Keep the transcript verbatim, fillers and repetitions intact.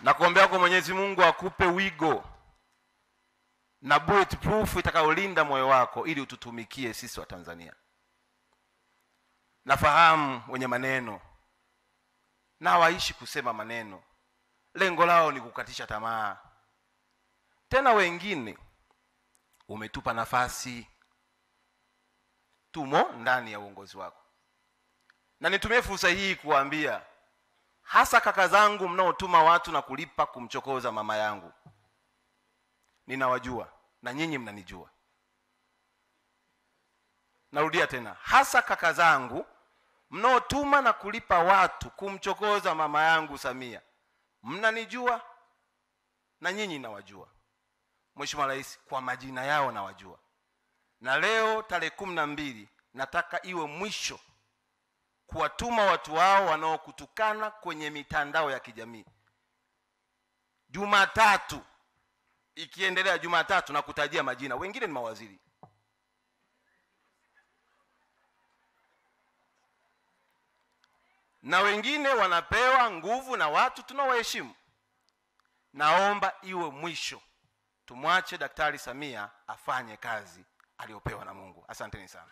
Na kuombea kwa Mwenyezi Mungu akupe wigo na bulletproof itakayolinda moyo wako ili ututumikie sisi wa Tanzania. Nafahamu wenye maneno na waishi kusema maneno, lengo lao ni kukatisha tamaa. Tena wengine umetupa nafasi, tumo ndani ya uongozi wako. Na nitumie fursa hii kuambia hasa kaka zangu mnaotuma watu na kulipa kumchokoza mama yangu. Ninawajua na nyinyi mnanijua. Narudia tena, hasa kaka zangu mnaotuma na kulipa watu kumchokoza mama yangu Samia, mnanijua na nyinyi nawajua. Mheshimiwa Rais, kwa majina yao nawajua. Na leo tarehe kumi na mbili nataka iwe mwisho kuwatuma watu wao wanaokutukana kwenye mitandao ya kijamii. Jumatatu ikiendelea, Jumatatu na kutajia majina, wengine ni mawaziri. Na wengine wanapewa nguvu na watu tunaoheshimu. Naomba iwe mwisho. Tumwache Daktari Samia afanye kazi aliyopewa na Mungu. Asanteni sana.